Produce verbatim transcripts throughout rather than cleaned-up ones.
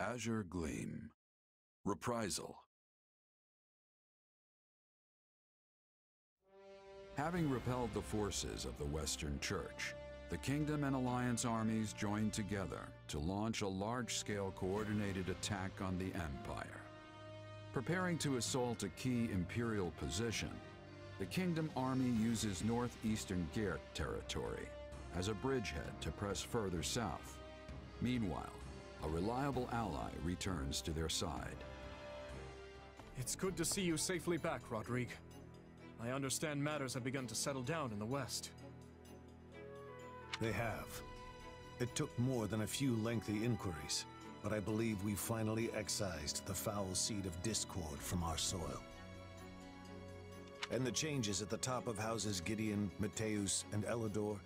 Azure Gleam. Reprisal. Having repelled the forces of the Western Church, the Kingdom and Alliance armies joined together to launch a large-scale coordinated attack on the Empire. Preparing to assault a key Imperial position, the Kingdom Army uses northeastern Gert territory as a bridgehead to press further south. Meanwhile, a reliable ally returns to their side. It's good to see you safely back, Rodrigue. I understand matters have begun to settle down in the West. They have. It took more than a few lengthy inquiries, but I believe we finally excised the foul seed of discord from our soil. And the changes at the top of houses Gideon, Mateus, and Elidor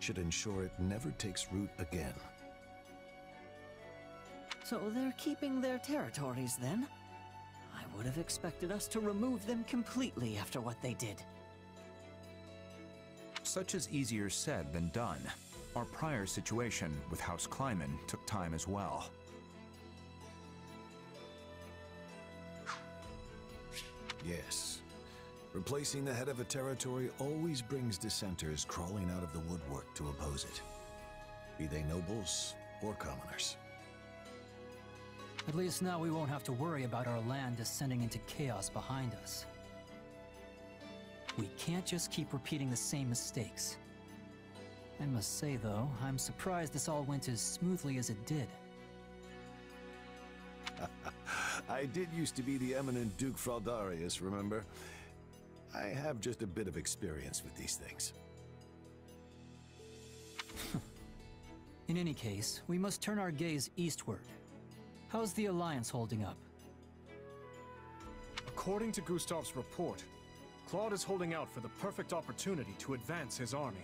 should ensure it never takes root again. So they're keeping their territories then? I would have expected us to remove them completely after what they did. Such is easier said than done. Our prior situation with House Clymen took time as well. Yes. Replacing the head of a territory always brings dissenters crawling out of the woodwork to oppose it. Be they nobles or commoners. At least now we won't have to worry about our land descending into chaos behind us. We can't just keep repeating the same mistakes. I must say, though, I'm surprised this all went as smoothly as it did. I did used to be the eminent Duke Fraldarius, remember? I have just a bit of experience with these things. In any case, we must turn our gaze eastward. How's the Alliance holding up? According to Gustav's report, Claude is holding out for the perfect opportunity to advance his army.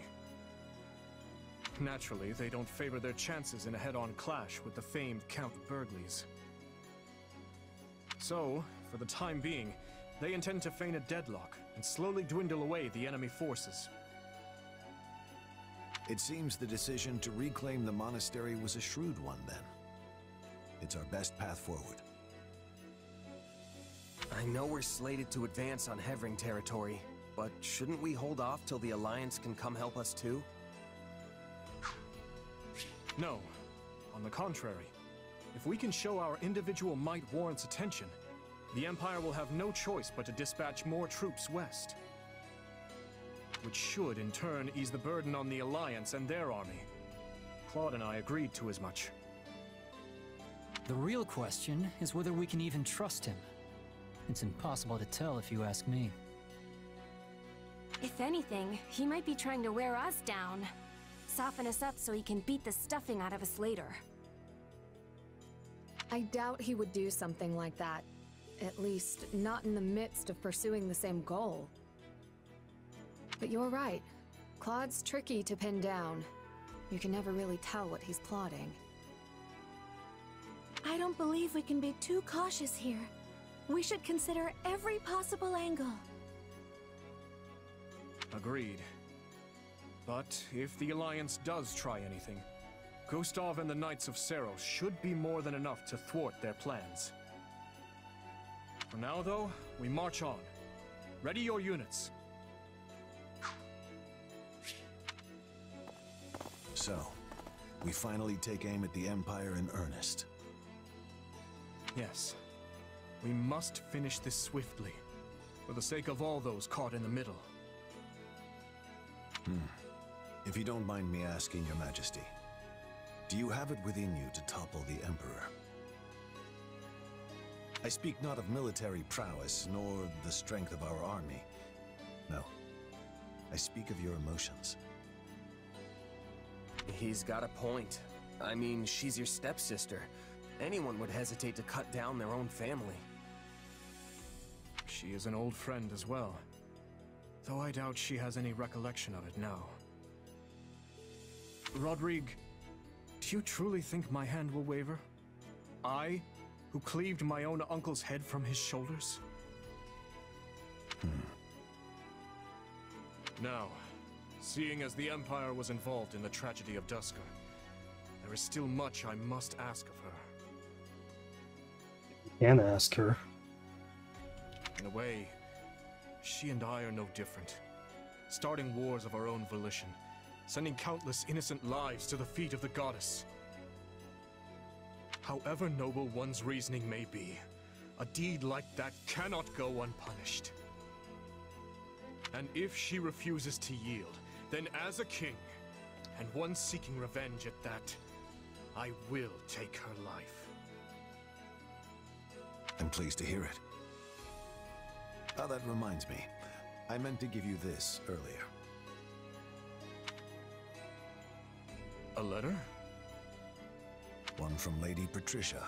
Naturally, they don't favor their chances in a head-on clash with the famed Count Burgleys. So, for the time being, they intend to feign a deadlock and slowly dwindle away the enemy forces. It seems the decision to reclaim the monastery was a shrewd one, then. It's our best path forward. I know we're slated to advance on Hevering territory, but shouldn't we hold off till the Alliance can come help us too? No. On the contrary, if we can show our individual might warrants attention, the Empire will have no choice but to dispatch more troops west. Which should, in turn, ease the burden on the Alliance and their army. Claude and I agreed to as much. The real question is whether we can even trust him. It's impossible to tell if you ask me. If anything, he might be trying to wear us down. Soften us up so he can beat the stuffing out of us later. I doubt he would do something like that. At least, not in the midst of pursuing the same goal. But you're right. Claude's tricky to pin down. You can never really tell what he's plotting. I don't believe we can be too cautious here. We should consider every possible angle. Agreed. But if the Alliance does try anything, Gustav and the Knights of Seros should be more than enough to thwart their plans. For now, though, we march on. Ready your units. So, we finally take aim at the Empire in earnest. Yes. We must finish this swiftly, for the sake of all those caught in the middle. Hmm. If you don't mind me asking, Your Majesty, do you have it within you to topple the Emperor? I speak not of military prowess, nor the strength of our army. No. I speak of your emotions. He's got a point. I mean, she's your stepsister. Anyone would hesitate to cut down their own family. She is an old friend as well, though I doubt she has any recollection of it now. Rodrigue, do you truly think my hand will waver? I, who cleaved my own uncle's head from his shoulders? Hmm. Now, seeing as the Empire was involved in the tragedy of Dusker, there is still much I must ask of her. can ask her. In a way, she and I are no different. Starting wars of our own volition, sending countless innocent lives to the feet of the goddess. However noble one's reasoning may be, a deed like that cannot go unpunished. And if she refuses to yield, then as a king, and one seeking revenge at that, I will take her life. I'm pleased to hear it. Ah, that reminds me. I meant to give you this earlier. A letter? One from Lady Patricia.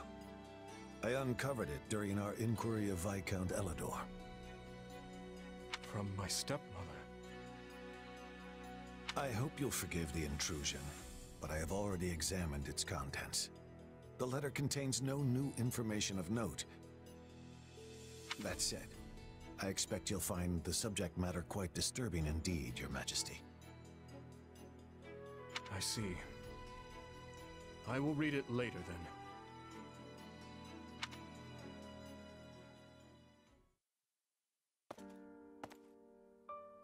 I uncovered it during our inquiry of Viscount Elidor. From my stepmother. I hope you'll forgive the intrusion, but I have already examined its contents. The letter contains no new information of note. That said, I expect you'll find the subject matter quite disturbing indeed, Your Majesty. I see. I will read it later, then.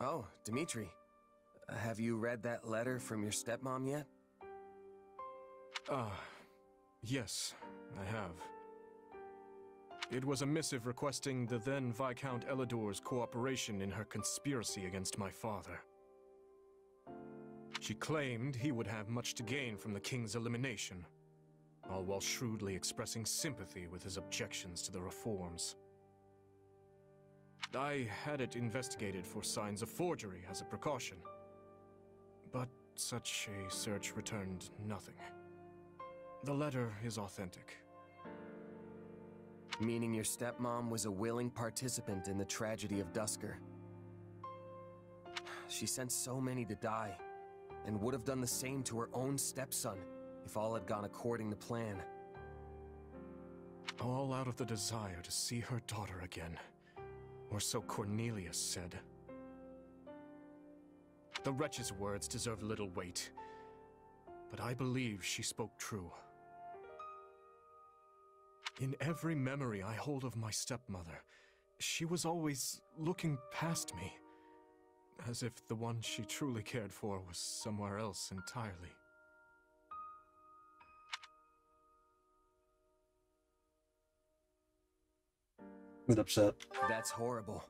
Oh, Dimitri. Have you read that letter from your stepmom yet? Ah, uh, yes, I have. It was a missive requesting the then Viscount Elidor's cooperation in her conspiracy against my father. She claimed he would have much to gain from the king's elimination, all while shrewdly expressing sympathy with his objections to the reforms. I had it investigated for signs of forgery as a precaution, but such a search returned nothing. The letter is authentic. Meaning your stepmom was a willing participant in the tragedy of Dusker. She sent so many to die, and would have done the same to her own stepson if all had gone according to plan. All out of the desire to see her daughter again, or so Cornelius said. The wretch's words deserve little weight, but I believe she spoke true. In every memory I hold of my stepmother, she was always looking past me, as if the one she truly cared for was somewhere else entirely. Bit upset. That's horrible.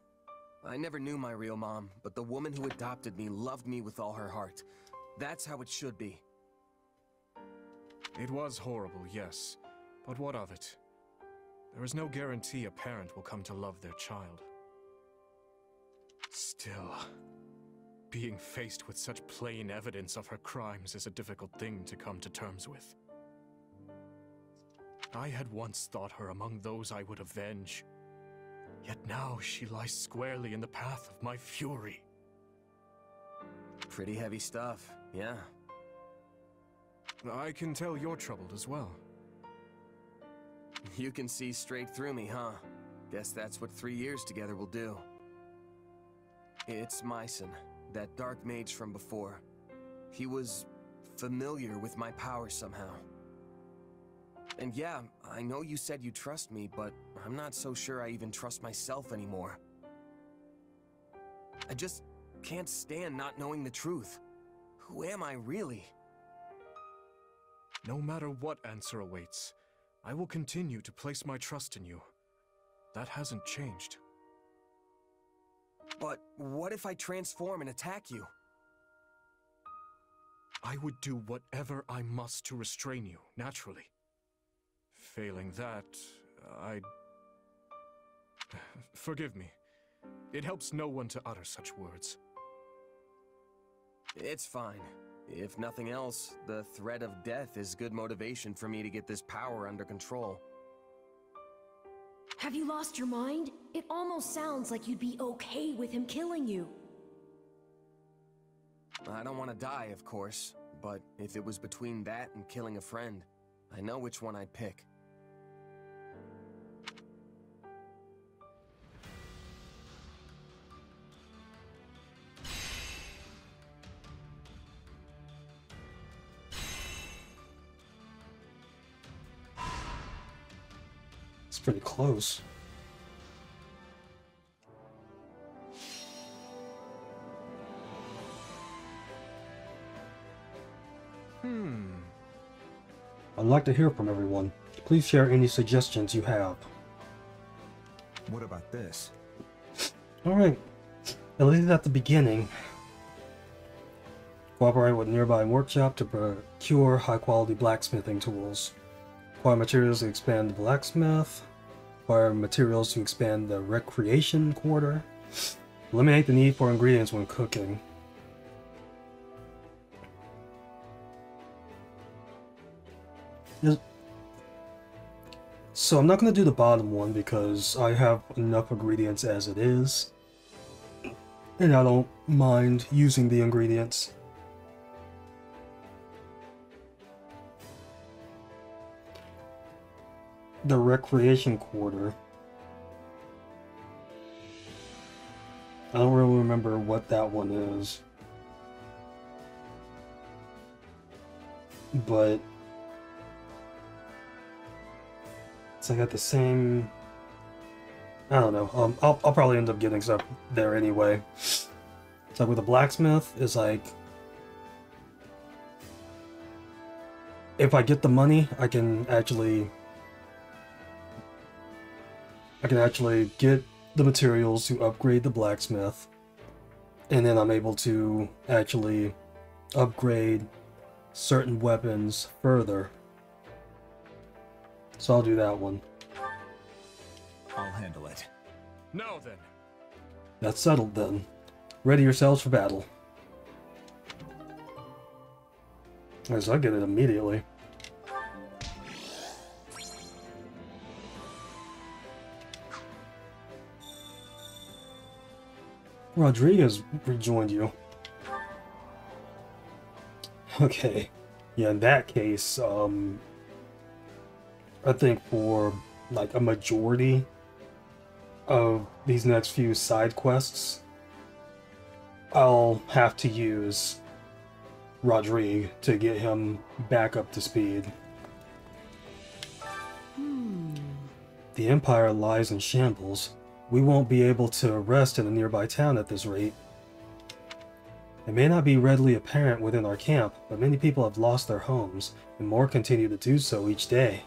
I never knew my real mom, but the woman who adopted me loved me with all her heart. That's how it should be. It was horrible, yes, but what of it? There is no guarantee a parent will come to love their child. Still, being faced with such plain evidence of her crimes is a difficult thing to come to terms with. I had once thought her among those I would avenge, yet now she lies squarely in the path of my fury. Pretty heavy stuff, yeah. I can tell you're troubled as well. You can see straight through me, huh? Guess that's what three years together will do. It's Mycen, that dark mage from before. He was familiar with my power somehow. And yeah, I know you said you trust me, but I'm not so sure I even trust myself anymore. I just can't stand not knowing the truth. Who am I really? No matter what answer awaits, I will continue to place my trust in you. That hasn't changed. But what if I transform and attack you? I would do whatever I must to restrain you, naturally. Failing that, I'd... Forgive me. It helps no one to utter such words. It's fine. If nothing else, the threat of death is good motivation for me to get this power under control. Have you lost your mind? It almost sounds like you'd be okay with him killing you. I don't want to die, of course, but if it was between that and killing a friend, I know which one I'd pick. It's pretty close. Hmm. I'd like to hear from everyone. Please share any suggestions you have. What about this? Alright. At least at the beginning. Cooperate with nearby workshop to procure high-quality blacksmithing tools. Acquire materials to expand the blacksmith. Acquire materials to expand the recreation quarter. Eliminate the need for ingredients when cooking. So I'm not going to do the bottom one because I have enough ingredients as it is. And I don't mind using the ingredients. The recreation quarter. I don't really remember what that one is. But I got the same. I don't know. Um, I'll I'll probably end up getting stuff there anyway. It's like with a blacksmith is like, if I get the money, I can actually, I can actually get the materials to upgrade the blacksmith, and then I'm able to actually upgrade certain weapons further. So I'll do that one. I'll handle it. Now then. That's settled then. Ready yourselves for battle. Alright, so I get it immediately. Rodrigue has rejoined you. Okay. Yeah, in that case, um... I think for like a majority of these next few side quests, I'll have to use Rodrigue to get him back up to speed. Hmm. The Empire lies in shambles. We won't be able to rest in a nearby town at this rate. It may not be readily apparent within our camp, but many people have lost their homes, and more continue to do so each day.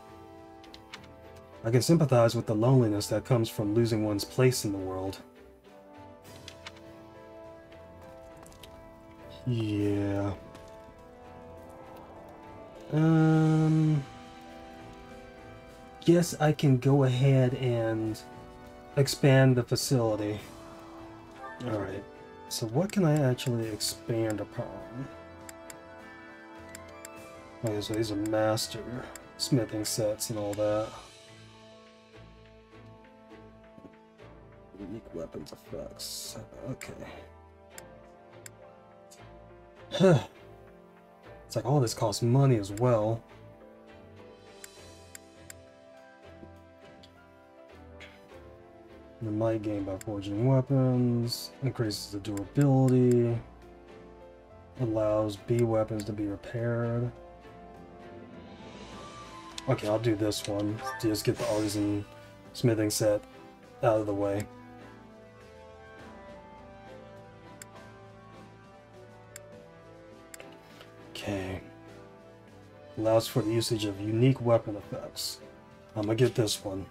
I can sympathize with the loneliness that comes from losing one's place in the world. Yeah. Um... Guess I can go ahead and expand the facility. Alright. So what can I actually expand upon? Okay, so these are master smithing sets and all that. Unique weapons effects. Okay. It's like all this costs money as well. The might gain by forging weapons. Increases the durability. Allows B weapons to be repaired. Okay, I'll do this one. Just get the artisan smithing set out of the way. Okay. Allows for the usage of unique weapon effects. I'm gonna get this one.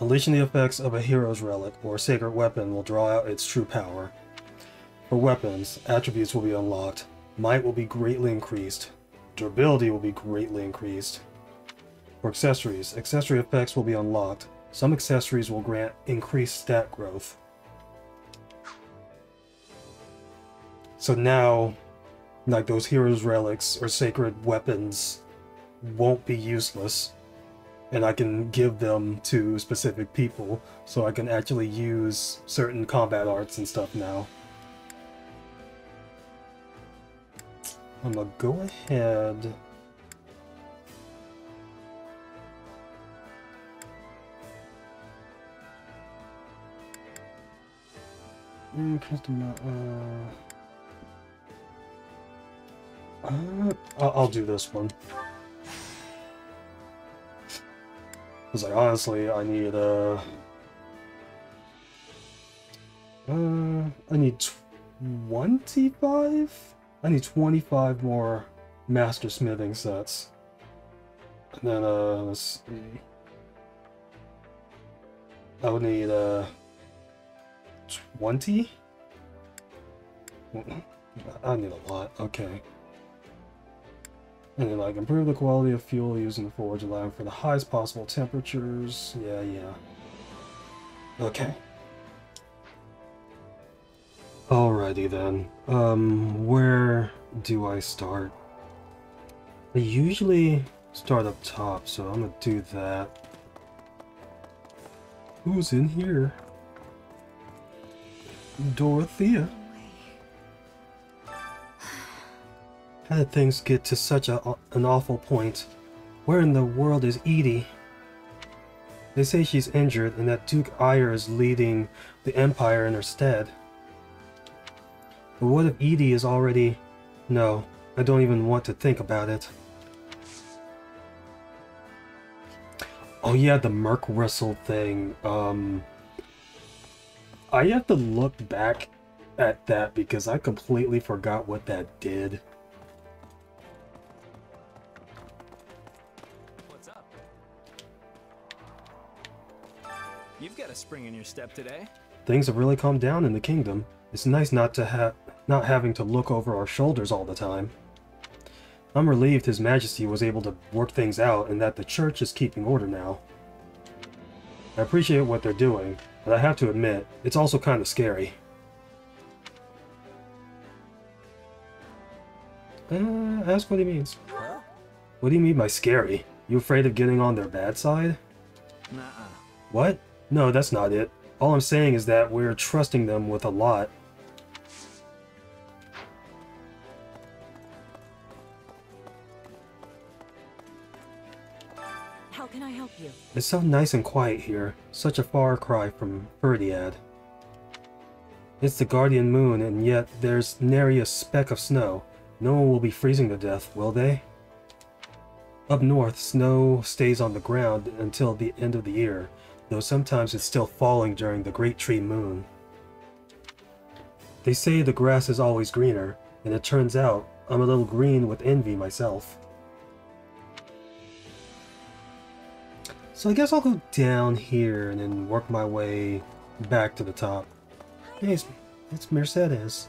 Unleashing the effects of a hero's relic or sacred weapon will draw out its true power. For weapons, attributes will be unlocked. Might will be greatly increased. Durability will be greatly increased. For accessories, accessory effects will be unlocked. Some accessories will grant increased stat growth. So now, like those heroes' relics or sacred weapons won't be useless, and I can give them to specific people, so I can actually use certain combat arts and stuff now. I'm gonna go ahead. Mm, customer, uh... Uh, I'll do this one. Because, like, honestly, I need, uh... Uh, I need twenty-five? I need twenty-five more Master Smithing sets. And then, uh, let's see. I would need, uh... twenty? I need a lot, okay. And then, like, improve the quality of fuel using the forge, allowing for the highest possible temperatures. Yeah, yeah. Okay. Alrighty then. Um, where do I start? I usually start up top, so I'm gonna do that. Who's in here? Dorothea. How did things get to such a, an awful point? Where in the world is Edie? They say she's injured and that Duke Eyre is leading the Empire in her stead. But what if Edie is already... No, I don't even want to think about it. Oh yeah, the Merc Whistle thing. Um, I have to look back at that because I completely forgot what that did. You've got a spring in your step today. Things have really calmed down in the kingdom. It's nice not to have not having to look over our shoulders all the time. I'm relieved His Majesty was able to work things out and that the church is keeping order now. I appreciate what they're doing, but I have to admit, it's also kind of scary. Uh, ask what he means. Huh? What do you mean by scary? You afraid of getting on their bad side? Nuh-uh. What? No, that's not it. All I'm saying is that we're trusting them with a lot. How can I help you? It's so nice and quiet here. Such a far cry from Ferdiad. It's the Guardian Moon, and yet there's nary a speck of snow. No one will be freezing to death, will they? Up north, snow stays on the ground until the end of the year. Though sometimes it's still falling during the Great Tree Moon. They say the grass is always greener, and it turns out I'm a little green with envy myself. So I guess I'll go down here and then work my way back to the top. Hey, it's, it's Mercedes.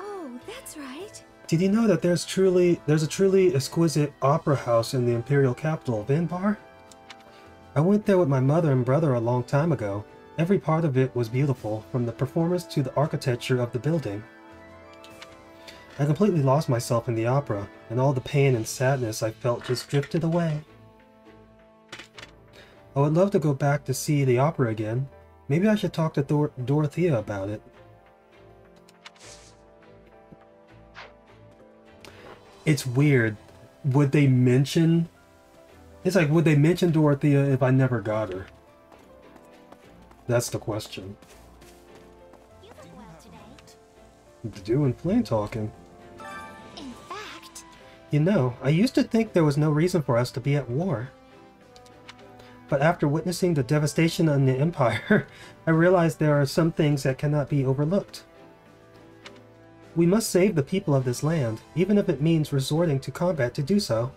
Oh, that's right. Did you know that there's truly there's a truly exquisite opera house in the imperial capital of Enbarr? I went there with my mother and brother a long time ago. Every part of it was beautiful, from the performance to the architecture of the building. I completely lost myself in the opera, and all the pain and sadness I felt just drifted away. I would love to go back to see the opera again. Maybe I should talk to Dor- Dorothea about it. It's weird. Would they mention... It's like, would they mention Dorothea if I never got her? That's the question. You look well today. Doing plain talking. In fact... You know, I used to think there was no reason for us to be at war. But after witnessing the devastation on the Empire, I realized there are some things that cannot be overlooked. We must save the people of this land, even if it means resorting to combat to do so.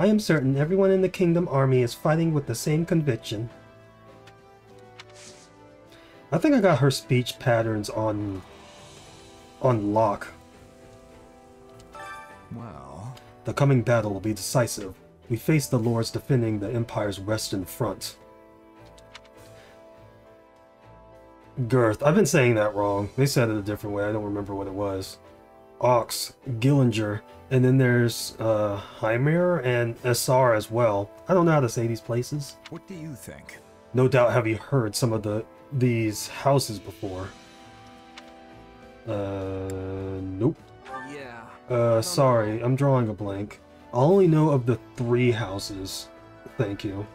I am certain everyone in the Kingdom Army is fighting with the same conviction. I think I got her speech patterns on... on lock. Wow. The coming battle will be decisive. We face the lords defending the Empire's western front. Garth. I've been saying that wrong. They said it a different way. I don't remember what it was. Ox, Gillinger, and then there's uh, Hymir and Esar as well. I don't know how to say these places. What do you think? No doubt have you heard some of the these houses before. Uh, nope. Yeah. Uh, sorry, I'm drawing a blank. I only know of the three houses. Thank you.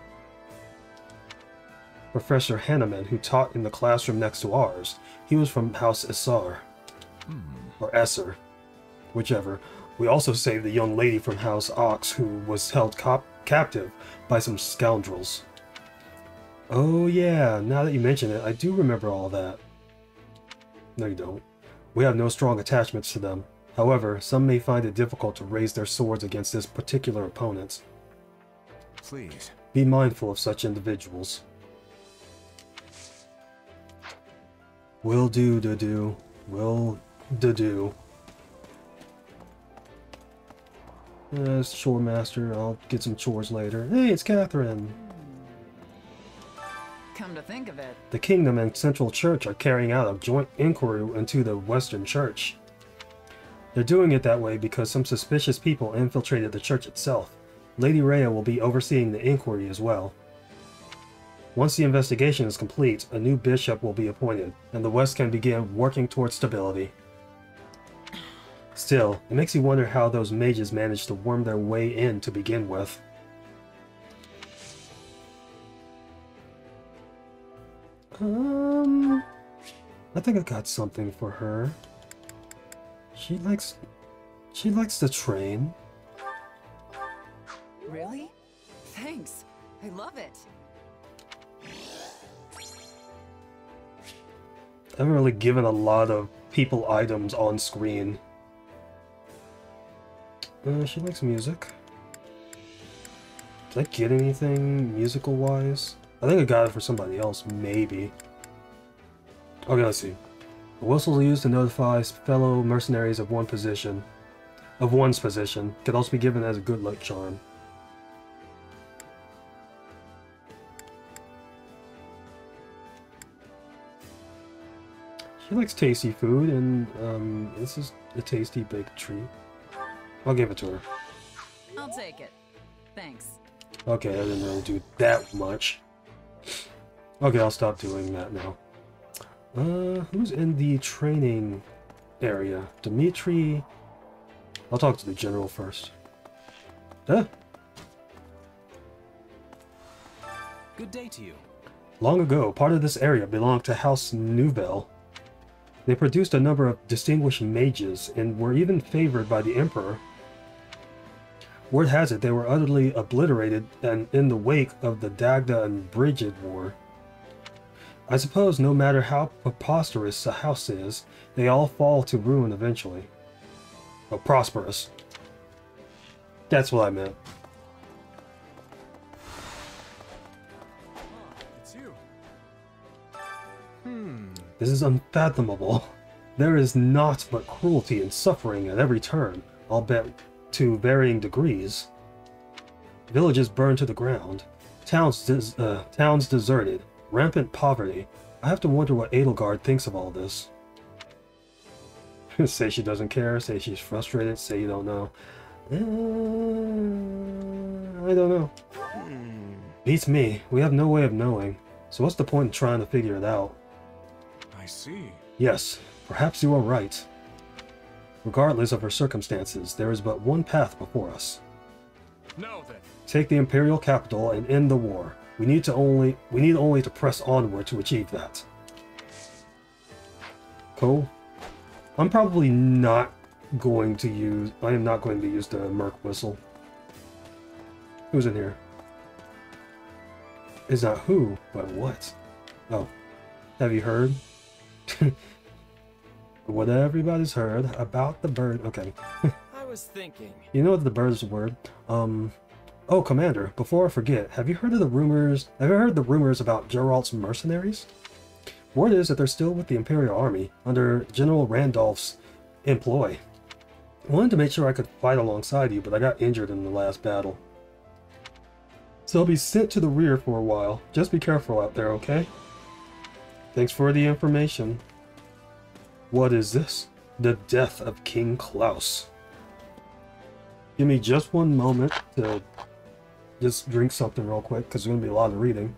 Professor Hanneman, who taught in the classroom next to ours, he was from House Esar. Hmm. Or Esar, whichever. We also saved the young lady from House Ox, who was held cop captive by some scoundrels. Oh yeah, now that you mention it, I do remember all that. No, you don't. We have no strong attachments to them. However, some may find it difficult to raise their swords against this particular opponent. Please be mindful of such individuals. Will do, do, do. Will do, do. Yes, chore master. I'll get some chores later. Hey, it's Catherine. Come to think of it, the kingdom and central church are carrying out a joint inquiry into the Western Church. They're doing it that way because some suspicious people infiltrated the church itself. Lady Rhea will be overseeing the inquiry as well. Once the investigation is complete, a new bishop will be appointed, and the West can begin working towards stability. Still, it makes you wonder how those mages managed to worm their way in to begin with. Um, I think I got something for her. She likes, she likes to train. Really? Thanks. I love it. I haven't really given a lot of people items on screen. Uh, she likes music. Did I get anything musical-wise? I think I got it for somebody else, maybe. Okay, let's see. The whistles used to notify fellow mercenaries of one position. Of one's position. Could also be given as a good luck charm. She likes tasty food, and um, this is a tasty baked treat. I'll give it to her. I'll take it. Thanks. Okay, I didn't really do that much. Okay, I'll stop doing that now. Uh, who's in the training area? Dimitri. I'll talk to the general first. Huh? Good day to you. Long ago, part of this area belonged to House Nouvelle. They produced a number of distinguished mages and were even favored by the Emperor. Word has it they were utterly obliterated and in the wake of the Dagda and Brigid war. I suppose no matter how preposterous a house is, they all fall to ruin eventually. Oh, prosperous. That's what I meant. It's you. Hmm. This is unfathomable. There is naught but cruelty and suffering at every turn, albeit to varying degrees. Villages burned to the ground, towns des uh, towns deserted, rampant poverty. I have to wonder what Edelgard thinks of all this. Say she doesn't care, say she's frustrated, say you don't know. Uh, I don't know. Beats me. We have no way of knowing. So what's the point in trying to figure it out? I see. Yes, perhaps you are right. Regardless of her circumstances, there is but one path before us. No, then. Take the Imperial capital and end the war. We need to only we need only to press onward to achieve that. Cool. I'm probably not going to use I am not going to use the Merc whistle. Who's in here? It's not who, but what? Oh. Have you heard? What everybody's heard about the bird. Okay. I was thinking. You know what the bird's word? Um Oh, Commander, before I forget, have you heard of the rumors have you heard the rumors about Geralt's mercenaries? Word is that they're still with the Imperial Army under General Randolph's employ. I wanted to make sure I could fight alongside you, but I got injured in the last battle. So I'll be sent to the rear for a while. Just be careful out there, okay? Thanks for the information. What is this? The death of King Klaus. Give me just one moment to just drink something real quick, because there's going to be a lot of reading.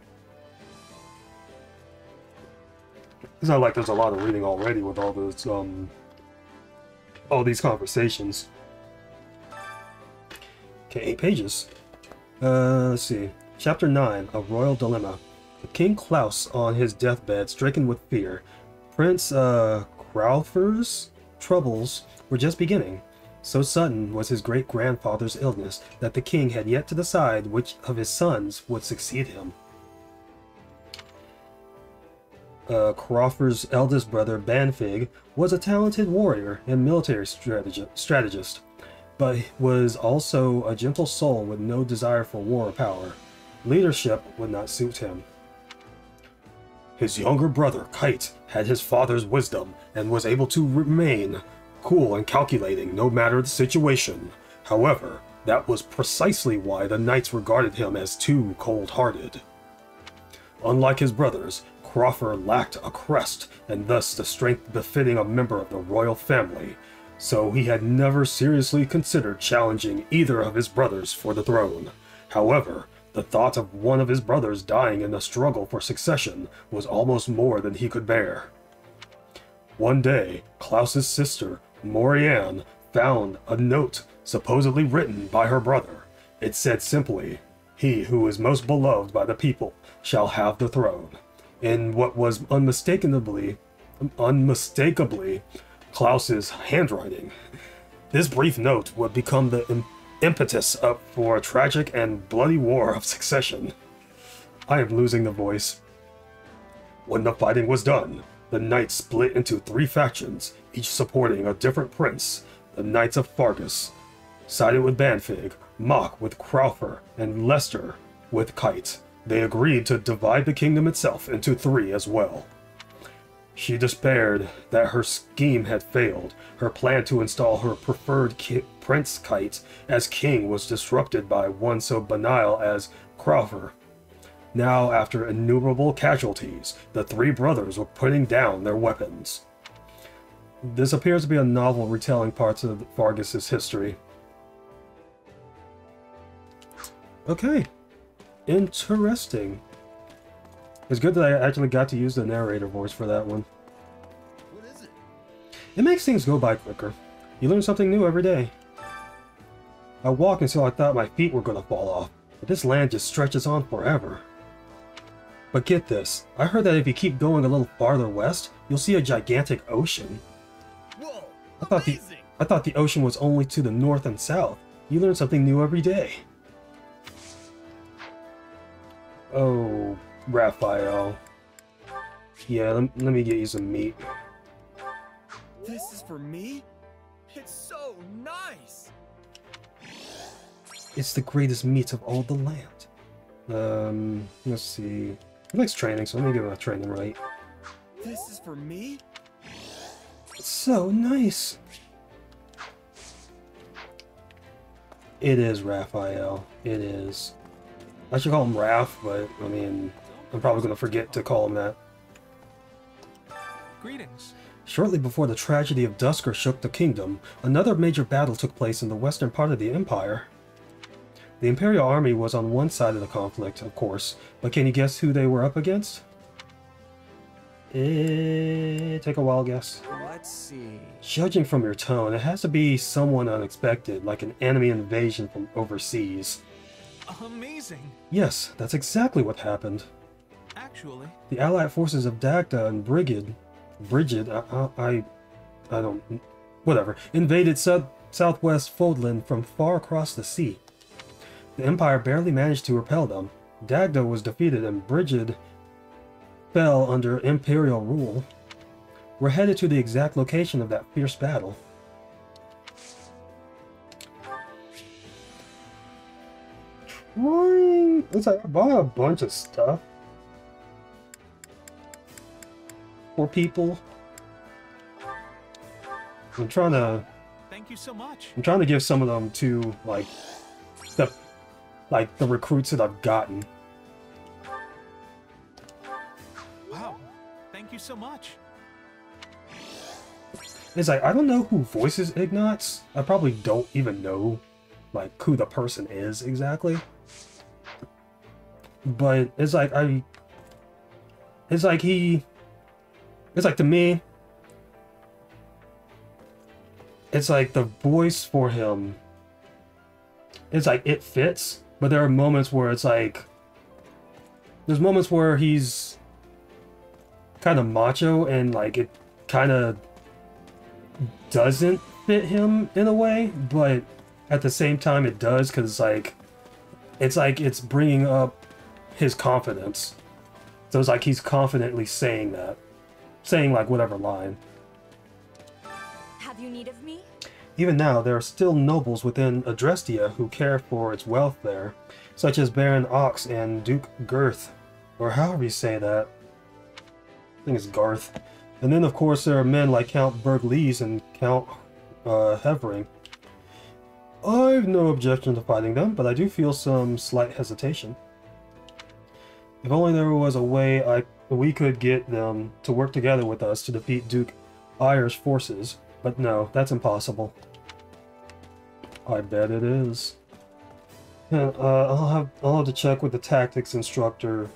It's not like there's a lot of reading already with all those, um, all these conversations. Okay, eight pages. Uh, let's see. Chapter nine, A Royal Dilemma. King Klaus on his deathbed, stricken with fear. Prince uh, Crawfur's troubles were just beginning. So sudden was his great-grandfather's illness that the king had yet to decide which of his sons would succeed him. Uh, Crawfur's eldest brother, Banfig, was a talented warrior and military strategi strategist, but was also a gentle soul with no desire for war or power. Leadership would not suit him. His younger brother, Kite, had his father's wisdom and was able to remain cool and calculating no matter the situation. However, that was precisely why the knights regarded him as too cold-hearted. Unlike his brothers, Crawfur lacked a crest and thus the strength befitting a member of the royal family, so he had never seriously considered challenging either of his brothers for the throne. However, the thought of one of his brothers dying in the struggle for succession was almost more than he could bear. One day, Klaus's sister, Marianne, found a note supposedly written by her brother. It said simply, "He who is most beloved by the people shall have the throne." In what was unmistakably, unmistakably Klaus's handwriting. This brief note would become the impetus up for a tragic and bloody war of succession. I am losing the voice. When the fighting was done, the knights split into three factions, each supporting a different prince. The Knights of Fargus sided with Banfig, Mock with Crawfur, and Lester with Kite. They agreed to divide the kingdom itself into three as well. She despaired that her scheme had failed. Her plan to install her preferred ki Prince Kite as king was disrupted by one so banal as Crawfur. Now, after innumerable casualties, the three brothers were putting down their weapons. This appears to be a novel retelling parts of Fargus's history. Okay. Interesting. It's good that I actually got to use the narrator voice for that one. What is it? It makes things go by quicker. You learn something new every day. I walked until I thought my feet were going to fall off, but this land just stretches on forever. But get this, I heard that if you keep going a little farther west, you'll see a gigantic ocean. Whoa! I thought the, I thought the ocean was only to the north and south. You learn something new every day. Oh, Raphael. Yeah, let, let me get you some meat. This is for me? It's so nice! It's the greatest meat of all the land. Um, let's see. He likes training, so let me give him a training right. This is for me? It's so nice! It is, Raphael. It is. I should call him Raph, but, I mean, I'm probably going to forget to call him that. Greetings. Shortly before the tragedy of Dusker shook the kingdom, another major battle took place in the western part of the Empire. The Imperial Army was on one side of the conflict, of course, but can you guess who they were up against? Eh, take a wild guess. Let's see. Judging from your tone, it has to be someone unexpected, like an enemy invasion from overseas. Amazing! Yes, that's exactly what happened. Actually, the allied forces of Dagda and Brigid, Brigid, I, I, I don't, whatever, invaded sub, southwest Foldland from far across the sea. The Empire barely managed to repel them. Dagda was defeated and Brigid fell under Imperial rule. We're headed to the exact location of that fierce battle. It's like I bought a bunch of stuff for people. I'm trying to. Thank you so much. I'm trying to give some of them to like the like the recruits that I've gotten. Wow! Thank you so much. It's like I don't know who voices Ignatz. I probably don't even know like who the person is exactly. But it's like I, it's like he, it's like to me, it's like the voice for him, it's like it fits, but there are moments where it's like, there's moments where he's kind of macho and like it kind of doesn't benefit him in a way, but at the same time it does, because it's like, it's like it's bringing up his confidence. So it's like he's confidently saying that, saying like whatever line. Have you need of me? Even now, there are still nobles within Adrestia who care for its wealth there, such as Baron Ox and Duke Gert, or however you say that. I think it's Garth. And then, of course, there are men like Count Burgleys and Count uh, Hevering. I've no objection to fighting them, but I do feel some slight hesitation. If only there was a way I we could get them to work together with us to defeat Duke Ire's forces. But no, that's impossible. I bet it is. Yeah, uh, I'll have I'll have to check with the tactics instructor.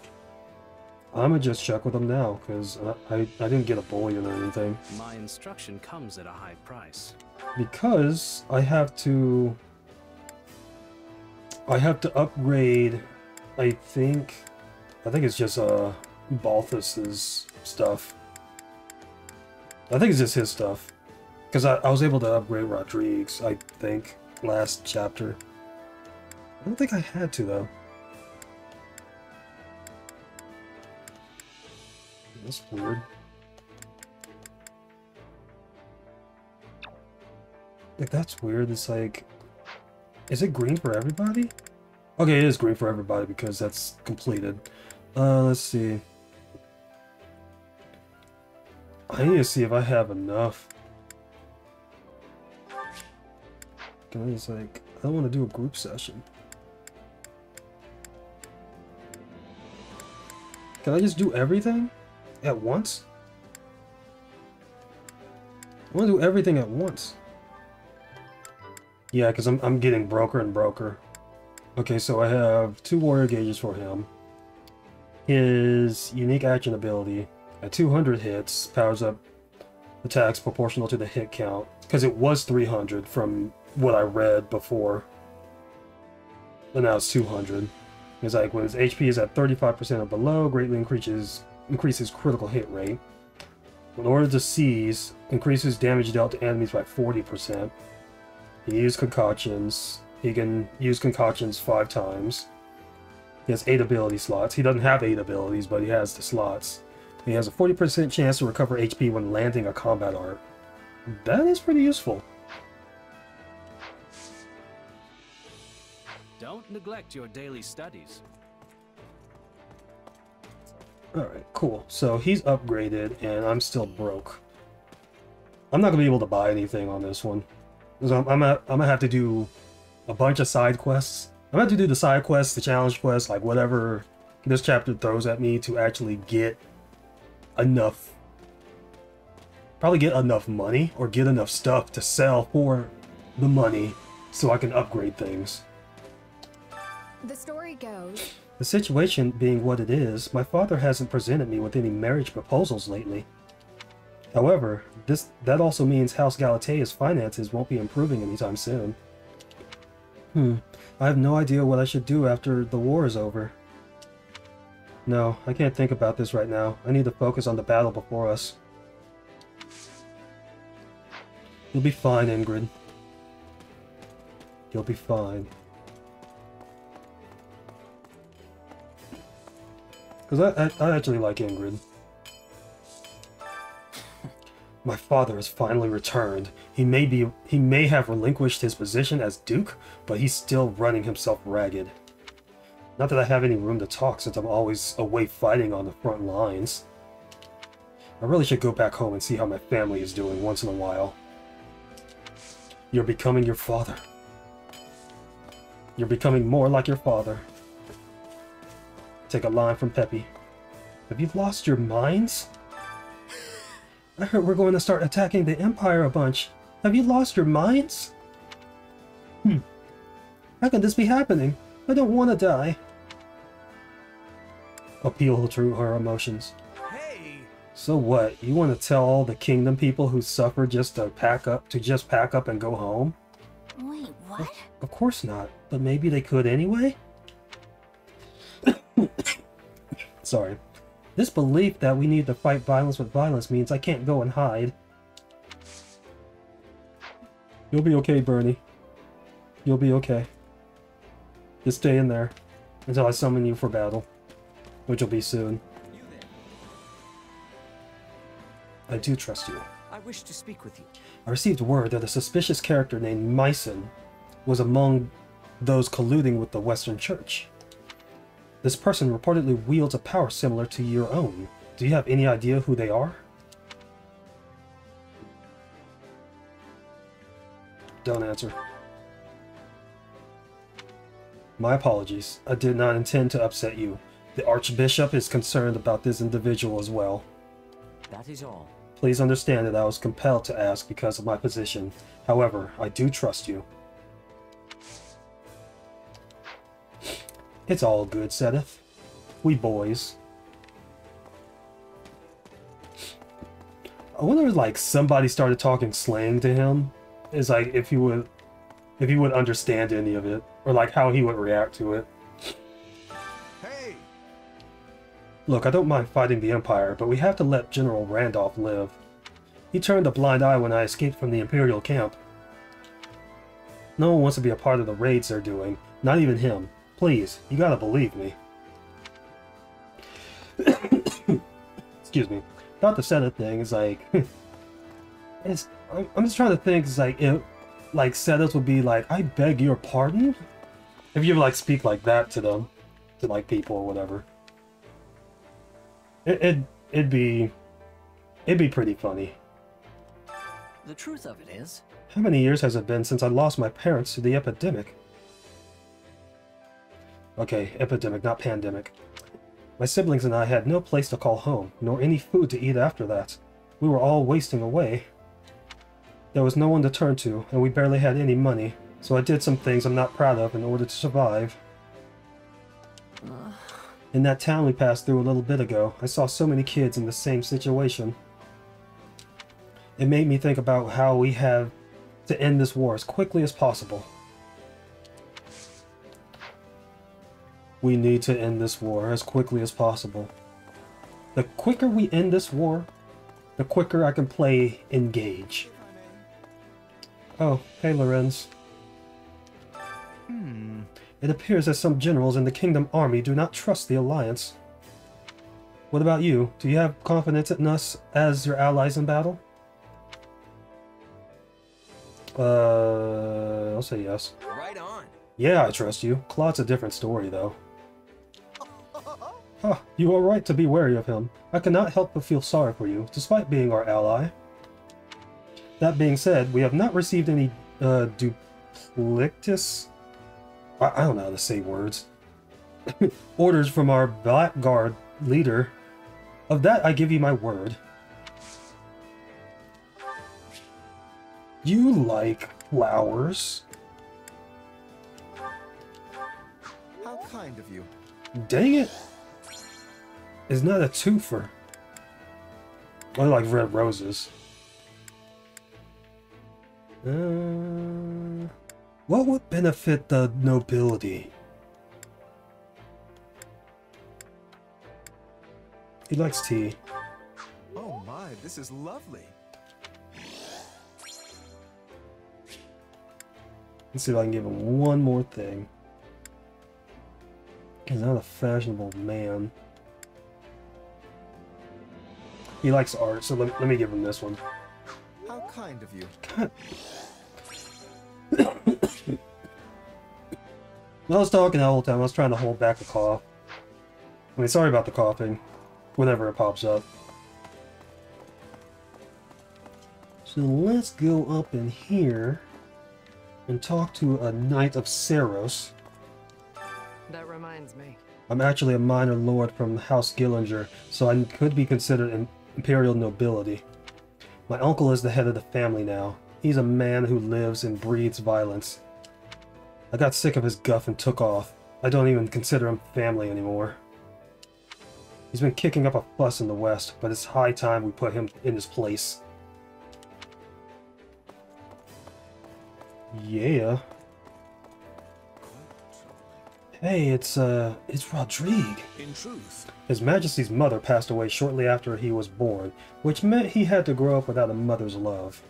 I'ma just check with him now, cause I, I I didn't get a bullion or anything. My instruction comes at a high price. Because I have to. I have to upgrade. I think. I think it's just uh Balthus's stuff. I think it's just his stuff. Because I, I was able to upgrade Rodrigue's, I think, last chapter. I don't think I had to, though. That's weird. Like, that's weird. It's like... Is it green for everybody? Okay, it is green for everybody because that's completed. Uh, let's see. I need to see if I have enough. And I was like, I don't want to do a group session. Can I just do everything at once? I want to do everything at once. Yeah, because I'm, I'm getting broker and broker. Okay, so I have two warrior gauges for him. His unique action ability at two hundred hits powers up attacks proportional to the hit count. Because it was three hundred from what I read before, and now it's two hundred. It's like when his H P is at thirty-five percent or below, greatly increases increases critical hit rate. In order to seize, increases damage dealt to enemies by forty percent. He uses concoctions. He can use concoctions five times. He has eight ability slots. He doesn't have eight abilities, but he has the slots. He has a forty percent chance to recover H P when landing a combat art. That is pretty useful. Don't neglect your daily studies. Alright, cool. So he's upgraded and I'm still broke. I'm not going to be able to buy anything on this one. So I'm, I'm, I'm going to have to do a bunch of side quests. I'm going to have to do the side quests, the challenge quests, like whatever this chapter throws at me to actually get enough. Probably get enough money or get enough stuff to sell for the money so I can upgrade things. The story goes... The situation being what it is, my father hasn't presented me with any marriage proposals lately. However, this that also means House Galatea's finances won't be improving anytime soon. Hmm, I have no idea what I should do after the war is over. No, I can't think about this right now. I need to focus on the battle before us. You'll be fine, Ingrid. You'll be fine. Because I, I, I actually like Ingrid. My father has finally returned. He may be, he may have relinquished his position as Duke, but he's still running himself ragged. Not that I have any room to talk since I'm always away fighting on the front lines. I really should go back home and see how my family is doing once in a while. You're becoming your father. You're becoming more like your father. Take a line from Peppy. Have you lost your minds? I heard we're going to start attacking the Empire a bunch. Have you lost your minds? Hmm. How can this be happening? I don't want to die. Appeal through her emotions. Hey. So what? You want to tell all the kingdom people who suffer just to pack up to just pack up and go home? Wait, what? Of, of course not. But maybe they could anyway. Sorry. This belief that we need to fight violence with violence means I can't go and hide. You'll be okay, Bernie. You'll be okay. Just stay in there until I summon you for battle, which will be soon. I do trust you. I wish to speak with you. I received word that a suspicious character named Myson was among those colluding with the Western Church. This person reportedly wields a power similar to your own. Do you have any idea who they are? Don't answer. My apologies. I did not intend to upset you. The Archbishop is concerned about this individual as well. That is all. Please understand that I was compelled to ask because of my position. However, I do trust you. It's all good, Sedith. We boys. I wonder if, like, somebody started talking slang to him. It's like if he would, if he would understand any of it, or like how he would react to it. Hey. Look, I don't mind fighting the Empire, but we have to let General Randolph live. He turned a blind eye when I escaped from the Imperial camp. No one wants to be a part of the raids they're doing, not even him. Please, you gotta believe me. Excuse me. Not the Senate thing is like. It's, I'm just trying to think, it's like, it, like, Sedith would be like, I beg your pardon? If you ever, like, speak like that to them, to, like, people or whatever. It, it, it'd be, it'd be pretty funny. The truth of it is... How many years has it been since I lost my parents to the epidemic? Okay, epidemic, not pandemic. My siblings and I had no place to call home, nor any food to eat after that. We were all wasting away. There was no one to turn to, and we barely had any money, so I did some things I'm not proud of in order to survive. In that town we passed through a little bit ago, I saw so many kids in the same situation. It made me think about how we have to end this war as quickly as possible. We need to end this war as quickly as possible. The quicker we end this war, the quicker I can play Engage. Oh, hey Lorenz. Hmm. It appears that some generals in the Kingdom Army do not trust the Alliance. What about you? Do you have confidence in us as your allies in battle? Uh, I'll say yes. Right on. Yeah, I trust you. Claude's a different story, though. Ah, you are right to be wary of him. I cannot help but feel sorry for you, despite being our ally. That being said, we have not received any uh, duplicitous... I, I don't know how to say words. orders from our Blackguard leader. Of that, I give you my word. You like flowers? How kind of you. Dang it! It's not a twofer. I like red roses. Uh, what would benefit the nobility? He likes tea. Oh my, this is lovely. Let's see if I can give him one more thing. He's not a fashionable man. He likes art, so let, let me give him this one. How kind of you. God. I was talking the whole time. I was trying to hold back the cough. I mean, sorry about the coughing. Whenever it pops up. So let's go up in here and talk to a Knight of Saros. That reminds me. I'm actually a minor lord from House Gillinger, so I could be considered imperial nobility. My uncle is the head of the family now. He's a man who lives and breathes violence. I got sick of his guff and took off. I don't even consider him family anymore. He's been kicking up a fuss in the West, but it's high time we put him in his place. Yeah. Hey, it's, uh, it's Rodrigue. In truth. His Majesty's mother passed away shortly after he was born, which meant he had to grow up without a mother's love.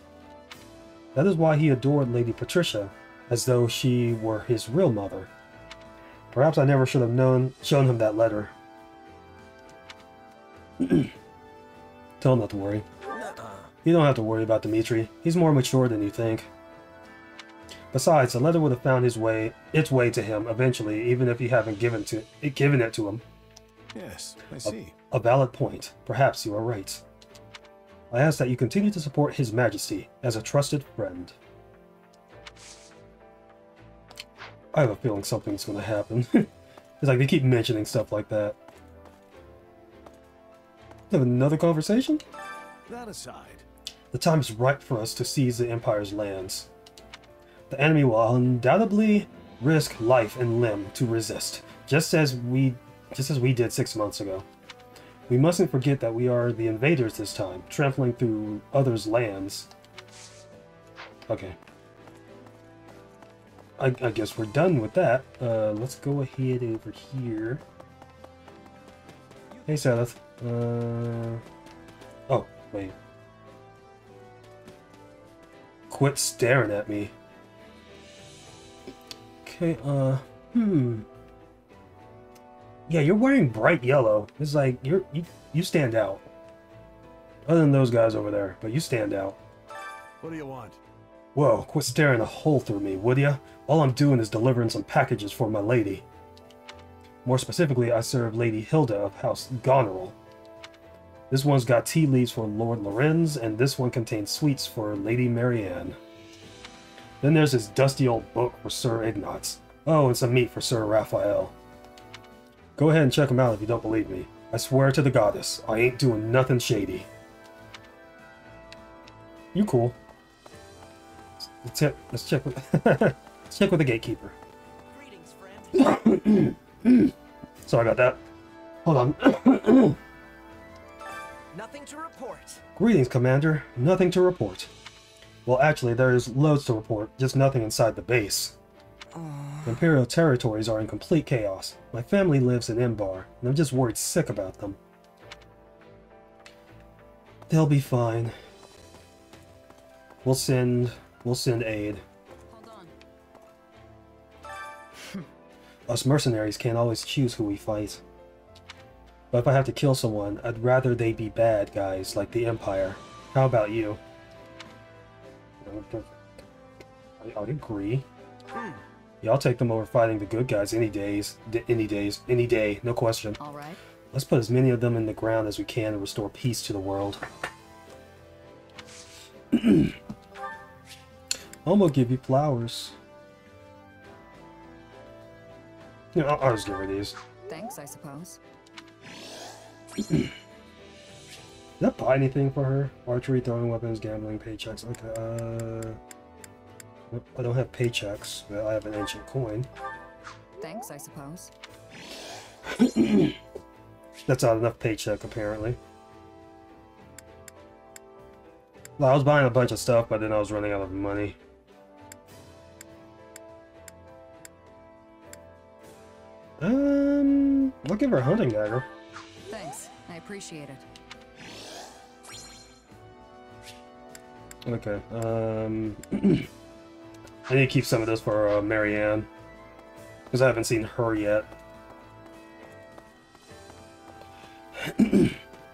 That is why he adored Lady Patricia, as though she were his real mother. Perhaps I never should have known, shown him that letter. Tell him not to worry. You don't have to worry about Dimitri. He's more mature than you think. Besides, the letter would have found his way, its way to him eventually, even if you haven't given to it, given it to him. Yes, I see. A, a valid point. Perhaps you are right. I ask that you continue to support His Majesty as a trusted friend. I have a feeling something's going to happen. It's like they keep mentioning stuff like that. Have another conversation? That aside, the time is ripe for us to seize the Empire's lands. The enemy will undoubtedly risk life and limb to resist, just as we just as we did six months ago. We mustn't forget that we are the invaders this time, trampling through others' lands. Okay. I, I guess we're done with that. Uh, let's go ahead over here. Hey, Seth. Uh, oh, wait. Quit staring at me. Okay, uh, hmm. Yeah, you're wearing bright yellow. It's like, you're, you you stand out. Other than those guys over there, but you stand out. What do you want? Whoa, quit staring a hole through me, would ya? All I'm doing is delivering some packages for my lady. More specifically, I serve Lady Hilda of House Goneril. This one's got tea leaves for Lord Lorenz, and this one contains sweets for Lady Marianne. Then there's this dusty old book for Sir Ignatz. Oh, and some meat for Sir Raphael. Go ahead and check them out if you don't believe me. I swear to the goddess, I ain't doing nothing shady. You cool. Let's check, let's check, with, let's check with the gatekeeper. Greetings, friend. Sorry about that. Hold on. Nothing to report. Greetings, Commander. Nothing to report. Well, actually, there's loads to report, just nothing inside the base. Aww. Imperial territories are in complete chaos. My family lives in Enbarr, and I'm just worried sick about them. They'll be fine. We'll send... We'll send aid. Us mercenaries can't always choose who we fight. But if I have to kill someone, I'd rather they be bad guys like the Empire. How about you? I'd agree. Yeah, I'll take them over fighting the good guys any days, any days, any day, no question. All right. Let's put as many of them in the ground as we can and restore peace to the world. I'm gonna give you flowers. Yeah, I'll, I'll just give her these. Thanks, I suppose. Did I buy anything for her? Archery, throwing weapons, gambling, paychecks. Okay, uh... Nope, I don't have paychecks, but I have an ancient coin. Thanks, I suppose. That's not enough paycheck, apparently. Well, I was buying a bunch of stuff, but then I was running out of money. Um, I'll give her a hunting dagger. Thanks, I appreciate it. Okay, um... I need to keep some of this for uh, Marianne, because I haven't seen her yet.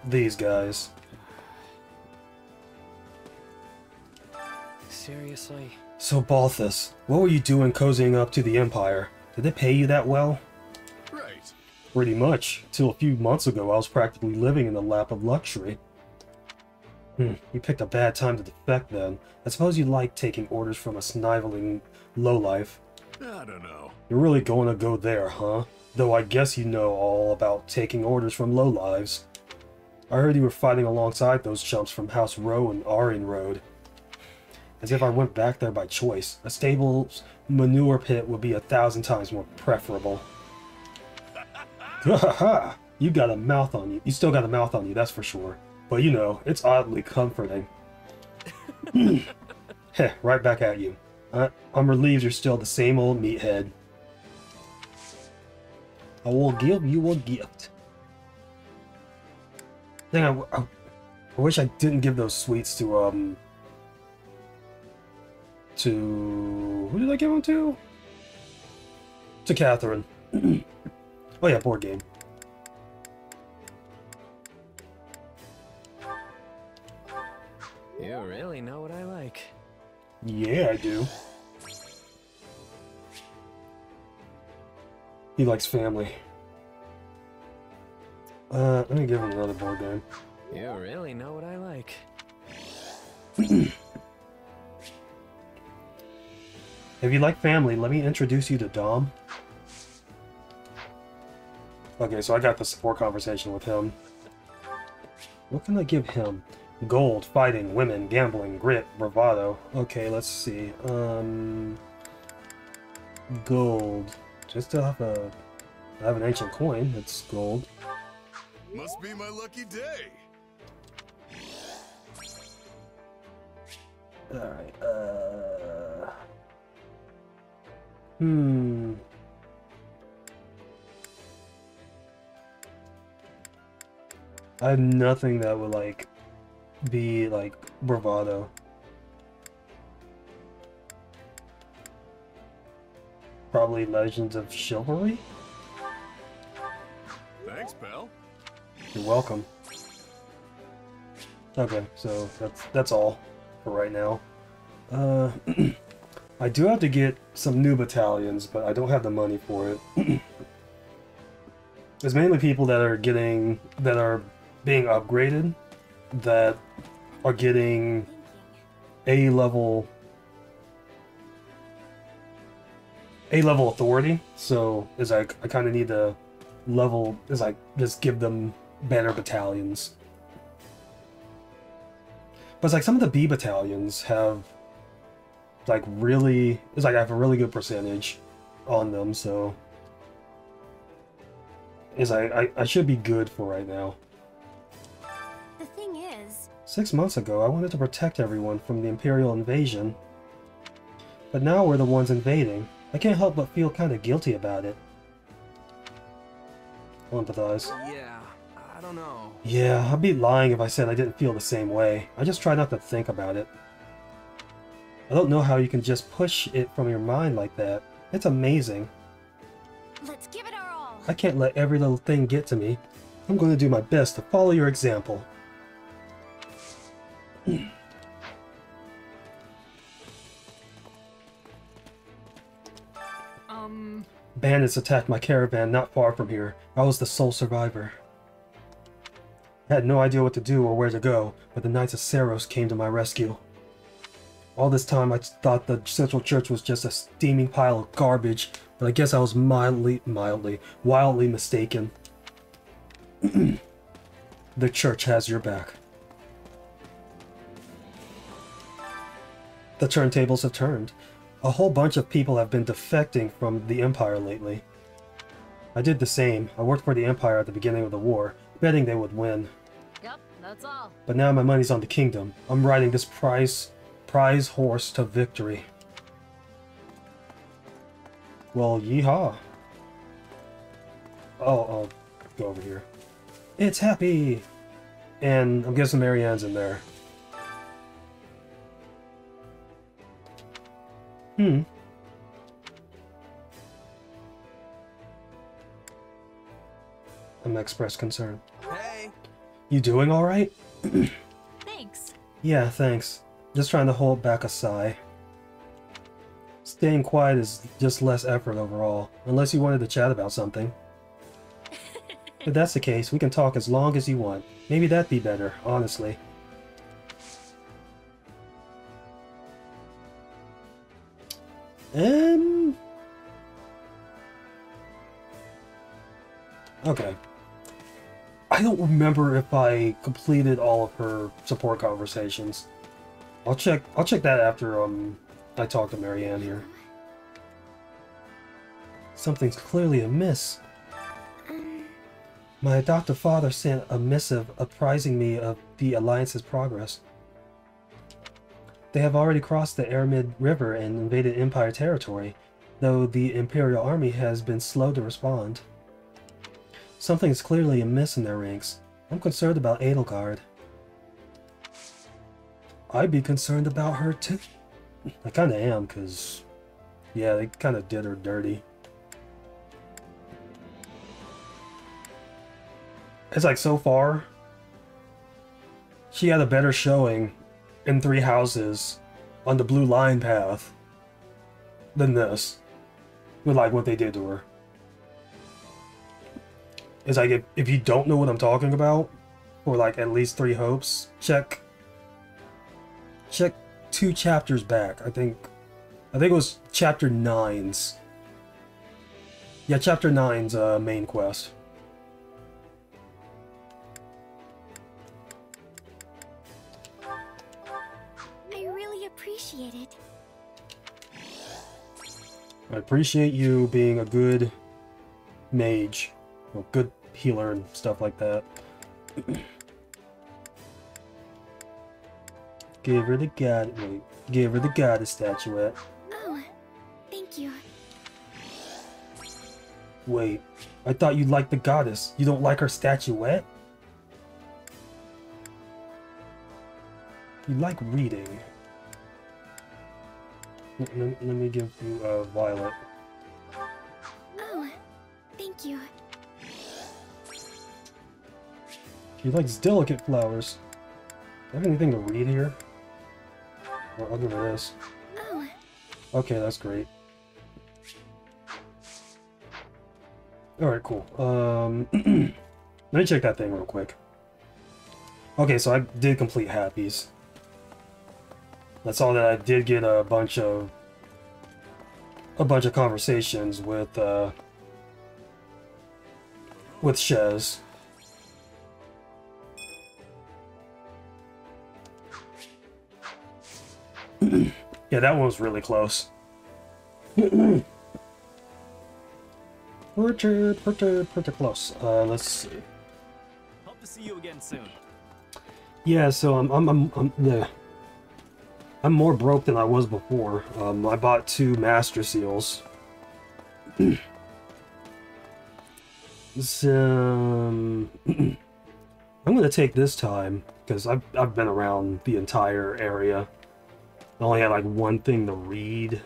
These guys. Seriously? So, Balthus, what were you doing cozying up to the Empire? Did they pay you that well? Pretty much. Till a few months ago, I was practically living in the lap of luxury. Hmm, you picked a bad time to defect then. I suppose you like taking orders from a sniveling lowlife. I don't know. You're really going to go there, huh? Though I guess you know all about taking orders from lowlives. I heard you were fighting alongside those chumps from House Row and Aryan Road. As if I went back there by choice. A stable's manure pit would be a thousand times more preferable. Ha You got a mouth on you. You still got a mouth on you, that's for sure. But you know, it's oddly comforting. Heh, right back at you. I, I'm relieved you're still the same old meathead. I will give you a gift. Dang, I, I, I wish I didn't give those sweets to, um... to... Who did I give them to? To Catherine. Oh yeah, board game. You really know what I like. Yeah, I do. He likes family. Uh, let me give him another board game. You really know what I like. If you like family, let me introduce you to Dom. Okay, so I got the support conversation with him. What can I give him? Gold, fighting, women, gambling, grit, bravado. Okay, let's see. Um, gold. Just to have a, I have an ancient coin. It's gold. Must be my lucky day. All right. Uh. Hmm. I have nothing that would like be like bravado. Probably Legends of Chivalry. Thanks, pal. You're welcome. Okay, so that's that's all for right now. Uh, I do have to get some new battalions, but I don't have the money for it. It's mainly people that are getting that are being upgraded, that are getting A level. A-level authority, so is like I kind of need to level is like just give them better battalions. But it's like some of the B battalions have like really it's like I have a really good percentage on them, so is I, I I should be good for right now. The thing is, six months ago I wanted to protect everyone from the Imperial invasion, but now we're the ones invading. I can't help but feel kind of guilty about it. I empathize. Yeah, I don't know. Yeah, I'd be lying if I said I didn't feel the same way. I just try not to think about it. I don't know how you can just push it from your mind like that. It's amazing. Let's give it our all. I can't let every little thing get to me. I'm going to do my best to follow your example. Bandits attacked my caravan not far from here. I was the sole survivor. I had no idea what to do or where to go, but the Knights of Saros came to my rescue. All this time I thought the Central Church was just a steaming pile of garbage, but I guess I was mildly, mildly, wildly mistaken. The Church has your back. The turntables have turned. A whole bunch of people have been defecting from the Empire lately. I did the same. I worked for the Empire at the beginning of the war, betting they would win. Yep, that's all. But now my money's on the kingdom. I'm riding this prize, prize horse to victory. Well, yeehaw. Oh, I'll go over here. It's happy! And I'm guessing Marianne's in there. Hmm. I'm expressed concern. Hey. You doing all right? Thanks. Yeah, thanks. Just trying to hold back a sigh. Staying quiet is just less effort overall, unless you wanted to chat about something. If that's the case, we can talk as long as you want. Maybe that'd be better, honestly. Um. Okay. I don't remember if I completed all of her support conversations. I'll check. I'll check that after um I talk to Marianne here. Something's clearly amiss. My adoptive father sent a missive apprising me of the Alliance's progress. They have already crossed the Aramid River and invaded Empire territory, though the Imperial Army has been slow to respond. Something is clearly amiss in their ranks. I'm concerned about Edelgard. I'd be concerned about her too. I kind of am, because, yeah, they kind of did her dirty. It's like, so far, she had a better showing in three houses on the blue line path than this, with, like, what they did to her. It's like, if, if you don't know what I'm talking about, or, like, at least three hopes, check... Check two chapters back. I think... I think it was chapter nine's... Yeah, chapter nine's uh, main quest. I really appreciate it. I appreciate you being a good mage. Well, good healer and stuff like that. Give her the god. Wait, give her the goddess statuette. Oh, thank you. Wait, I thought you liked the goddess. You don't like her statuette? You like reading. Let, let, let me give you uh, Violet. Oh, thank you. She likes delicate flowers. Do I have anything to read here? Well, I'll give her this. Oh. Okay, that's great. Alright, cool. Um, let me check that thing real quick. Okay, so I did complete Happies. I saw that I did get a bunch of a bunch of conversations with uh, with Shez. Yeah, that one was really close. Pretty, pretty, pretty close. Uh, let's see. Hope to see you again soon. Yeah, so I'm, I'm, I'm, I'm yeah. I'm more broke than I was before. Um, I bought two Master Seals. So, um, I'm gonna take this time because I've I've been around the entire area. I only had like one thing to read.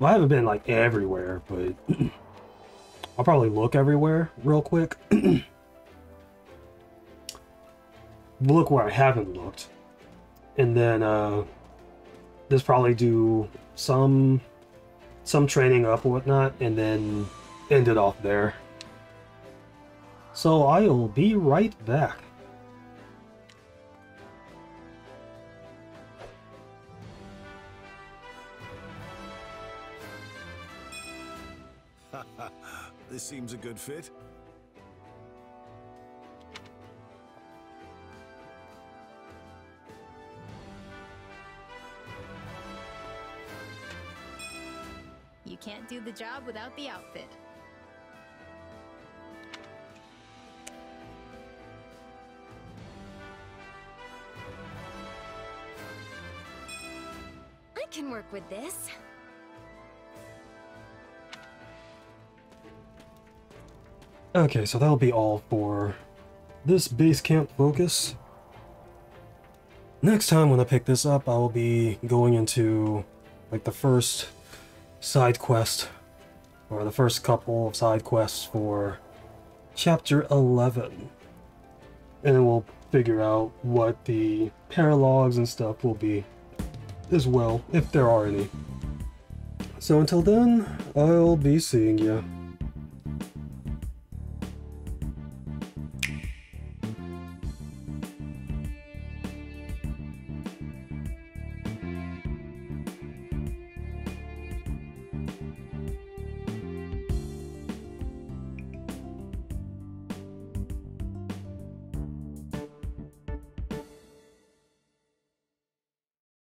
Well, I haven't been like everywhere, but I'll probably look everywhere real quick. Look where I haven't looked. And then uh, just probably do some some training up or whatnot, and then end it off there. So I'll be right back. This seems a good fit. You can't do the job without the outfit. I can work with this. Okay, so that'll be all for this base camp focus. Next time when I pick this up, I will be going into like the first side quest, or the first couple of side quests for chapter eleven, and then we'll figure out what the paralogs and stuff will be as well, if there are any. So until then, I'll be seeing ya.